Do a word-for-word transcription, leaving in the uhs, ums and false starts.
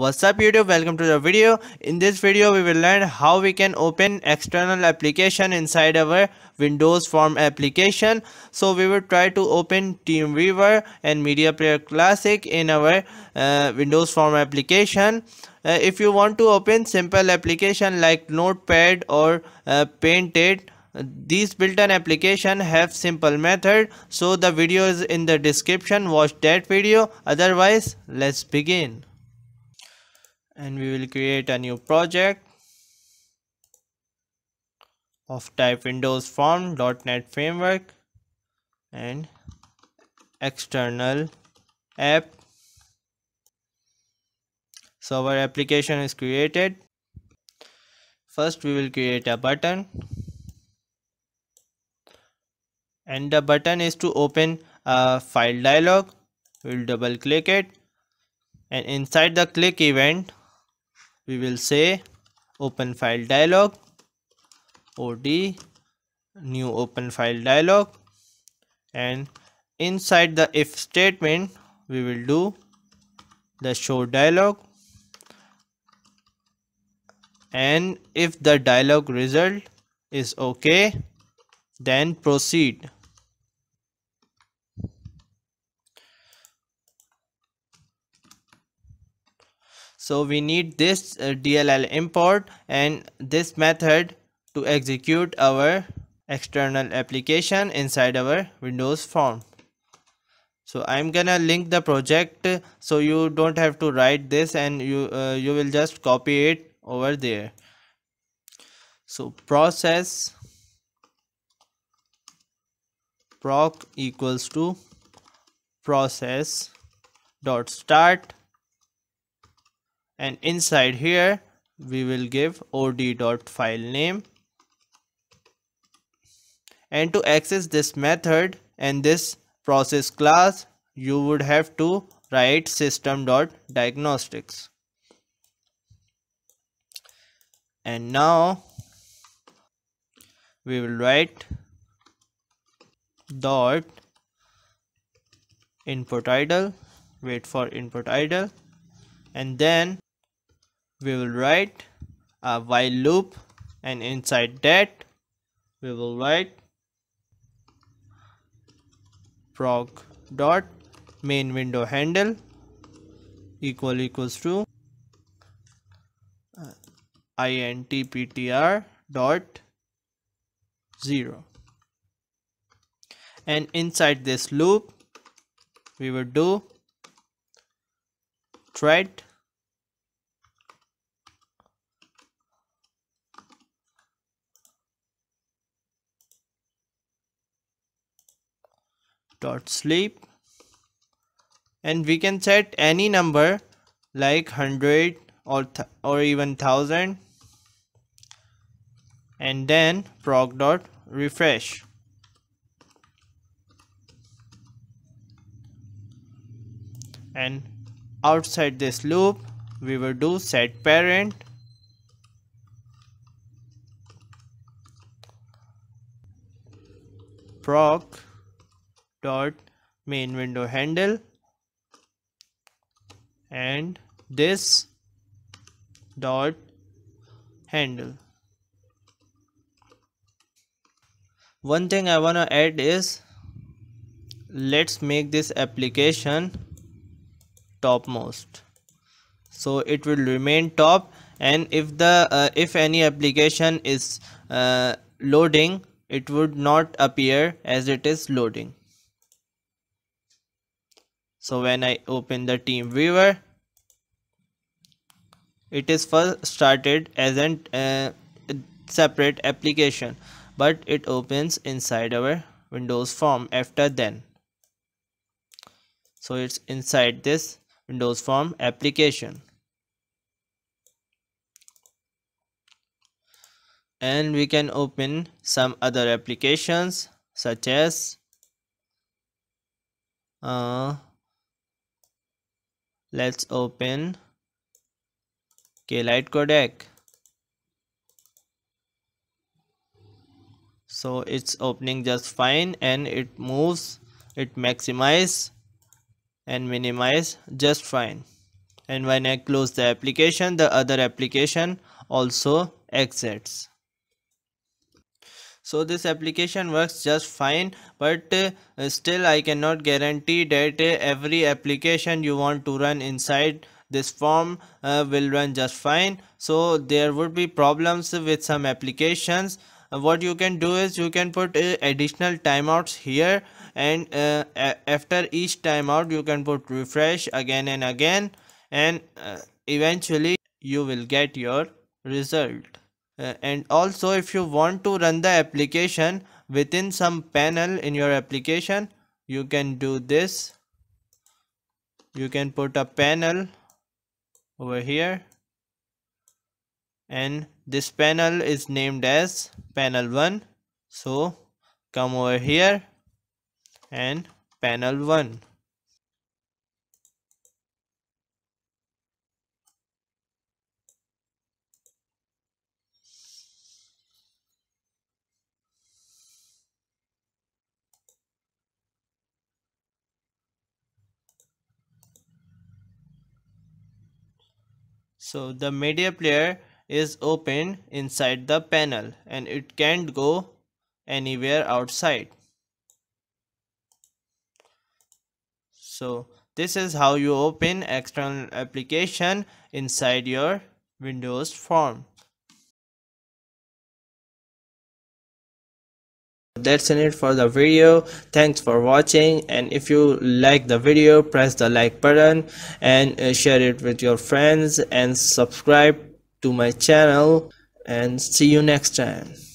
What's up YouTube, welcome to the video. In this video we will learn how we can open external application inside our Windows Form application. So we will try to open TeamViewer and Media Player Classic in our uh, Windows Form application. Uh, if you want to open simple application like Notepad or uh, Paint It, these built-in application have simple method, so the video is in the description, watch that video. Otherwise let's begin. And we will create a new project of type Windows Form .NET Framework and external app. So our application is created. First we will create a button, and the button is to open a file dialog. We will double click it, and inside the click event we will say open file dialog, O D new open file dialog, and inside the if statement we will do the show dialog, and if the dialog result is okay then proceed. So we need this uh, D L L import and this method to execute our external application inside our Windows Form. So I'm gonna link the project so you don't have to write this, and you uh, you will just copy it over there. So process proc equals to process dot start, and inside here we will give O D dot file name, and to access this method and this process class you would have to write system dot diagnostics. And now we will write dot input idle, wait for input idle, and then we will write a while loop, and inside that we will write proc dot main window handle equal equals to uh, IntPtr dot zero, and inside this loop we will do thread dot sleep, and we can set any number like hundred or th or even thousand, and then proc dot refresh, and outside this loop we will do SetParent, proc dot main window handle, and this dot handle. One thing I wanna add is, let's make this application topmost, so it will remain top, and if the uh, if any application is uh, loading, it would not appear as it is loading. So when I open the TeamViewer, it is first started as an uh, separate application, but it opens inside our Windows Form after then. So it's inside this Windows Form application, and we can open some other applications such as uh, let's open K-Lite codec. So it's opening just fine, and it moves, it maximizes and minimize just fine. and when I close the application, the other application also exits. So this application works just fine, but uh, still I cannot guarantee that uh, every application you want to run inside this form uh, will run just fine. So there would be problems with some applications. Uh, what you can do is you can put uh, additional timeouts here, and uh, after each timeout you can put refresh again and again, and uh, eventually you will get your result. Uh, and also, if you want to run the application within some panel in your application, you can do this. You can put a panel over here, and this panel is named as panel one. So come over here and panel one. So the media player is open inside the panel and it can't go anywhere outside. So this is how you open external application inside your Windows form. That's it for the video. Thanks for watching, and if you like the video, press the like button and uh, share it with your friends, and subscribe to my channel, and see you next time.